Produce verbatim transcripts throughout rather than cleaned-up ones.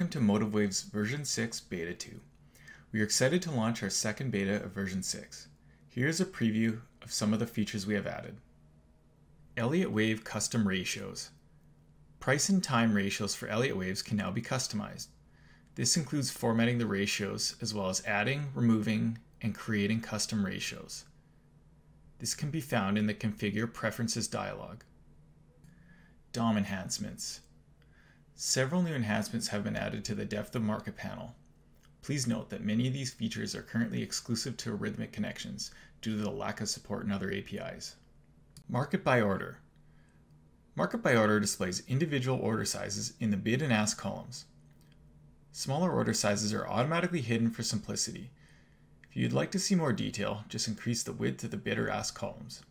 welcome to MotiveWave's version six beta two. We are excited to launch our second beta of version six. Here's a preview of some of the features we have added. Elliott Wave custom ratios. Price and time ratios for Elliott Waves can now be customized. This includes formatting the ratios as well as adding, removing, and creating custom ratios. This can be found in the Configure Preferences dialog. D O M enhancements. Several new enhancements have been added to the Depth of Market panel. Please note that many of these features are currently exclusive to Rithmic connections due to the lack of support in other A P Is. Market By Order. Market By Order displays individual order sizes in the bid and ask columns. Smaller order sizes are automatically hidden for simplicity. If you'd like to see more detail, just increase the width of the bid or ask columns.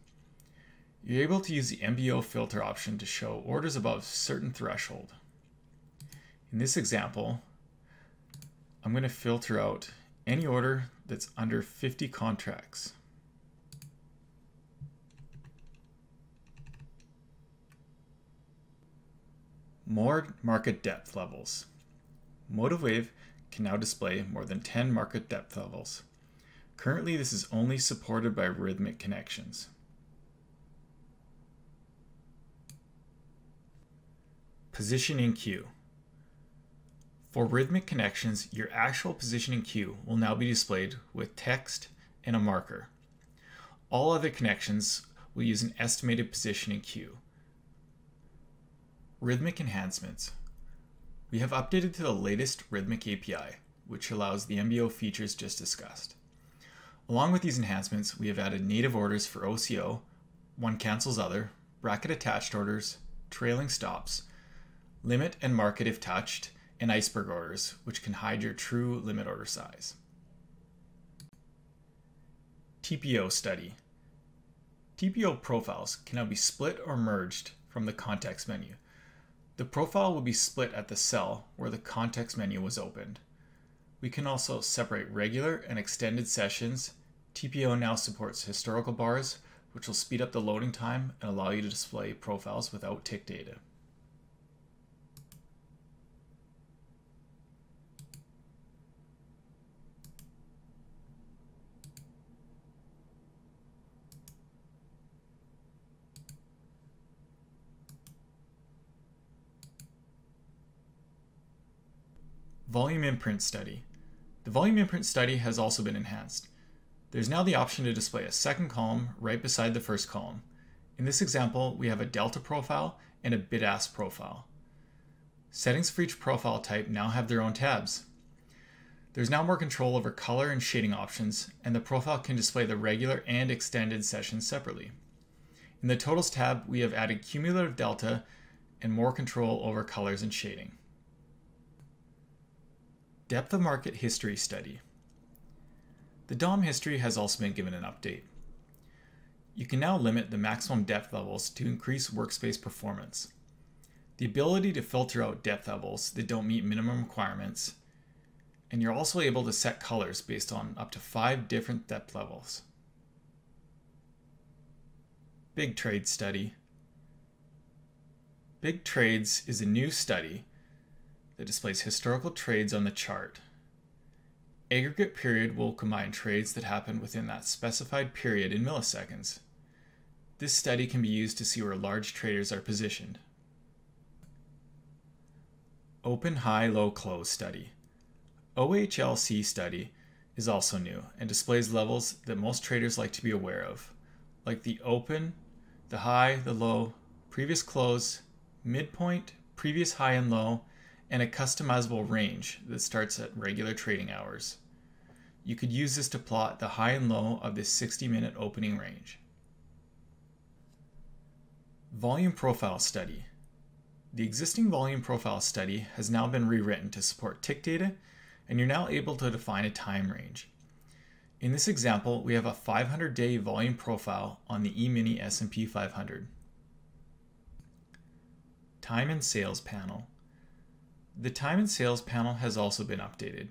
You're able to use the M B O filter option to show orders above a certain threshold. In this example, I'm going to filter out any order that's under fifty contracts. More market depth levels. MotiveWave can now display more than ten market depth levels. Currently, this is only supported by Rithmic connections. Positioning queue. For Rithmic connections, your actual positioning queue will now be displayed with text and a marker. All other connections will use an estimated positioning queue. Rithmic enhancements. We have updated to the latest Rithmic A P I, which allows the M B O features just discussed. Along with these enhancements, we have added native orders for O C O, one cancels other, bracket attached orders, trailing stops, limit and market if touched, and iceberg orders, which can hide your true limit order size. T P O study. T P O profiles can now be split or merged from the context menu. The profile will be split at the cell where the context menu was opened. We can also separate regular and extended sessions. T P O now supports historical bars, which will speed up the loading time and allow you to display profiles without tick data. Volume imprint study. The volume imprint study has also been enhanced. There's now the option to display a second column right beside the first column. In this example, we have a delta profile and a bid-ask profile. Settings for each profile type now have their own tabs. There's now more control over color and shading options, and the profile can display the regular and extended sessions separately. In the totals tab, we have added cumulative delta and more control over colors and shading. Depth of Market History Study. The D O M history has also been given an update. You can now limit the maximum depth levels to increase workspace performance. The ability to filter out depth levels that don't meet minimum requirements, and you're also able to set colors based on up to five different depth levels. Big Trade Study. Big Trades is a new study that displays historical trades on the chart. Aggregate period will combine trades that happen within that specified period in milliseconds. This study can be used to see where large traders are positioned. Open High Low Close Study. O H L C study is also new and displays levels that most traders like to be aware of, like the open, the high, the low, previous close, midpoint, previous high and low, and a customizable range that starts at regular trading hours. You could use this to plot the high and low of this sixty minute opening range. Volume Profile Study. The existing Volume Profile Study has now been rewritten to support tick data, and you're now able to define a time range. In this example, we have a five hundred day volume profile on the e-mini S and P five hundred. Time and Sales Panel. The Time and Sales panel has also been updated.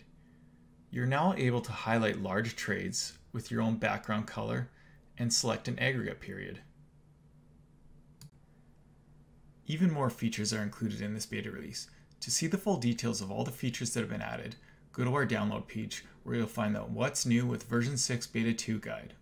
You're now able to highlight large trades with your own background color and select an aggregate period. Even more features are included in this beta release To see the full details of all the features that have been added, go to our download page where you'll find the What's New with Version six Beta two guide.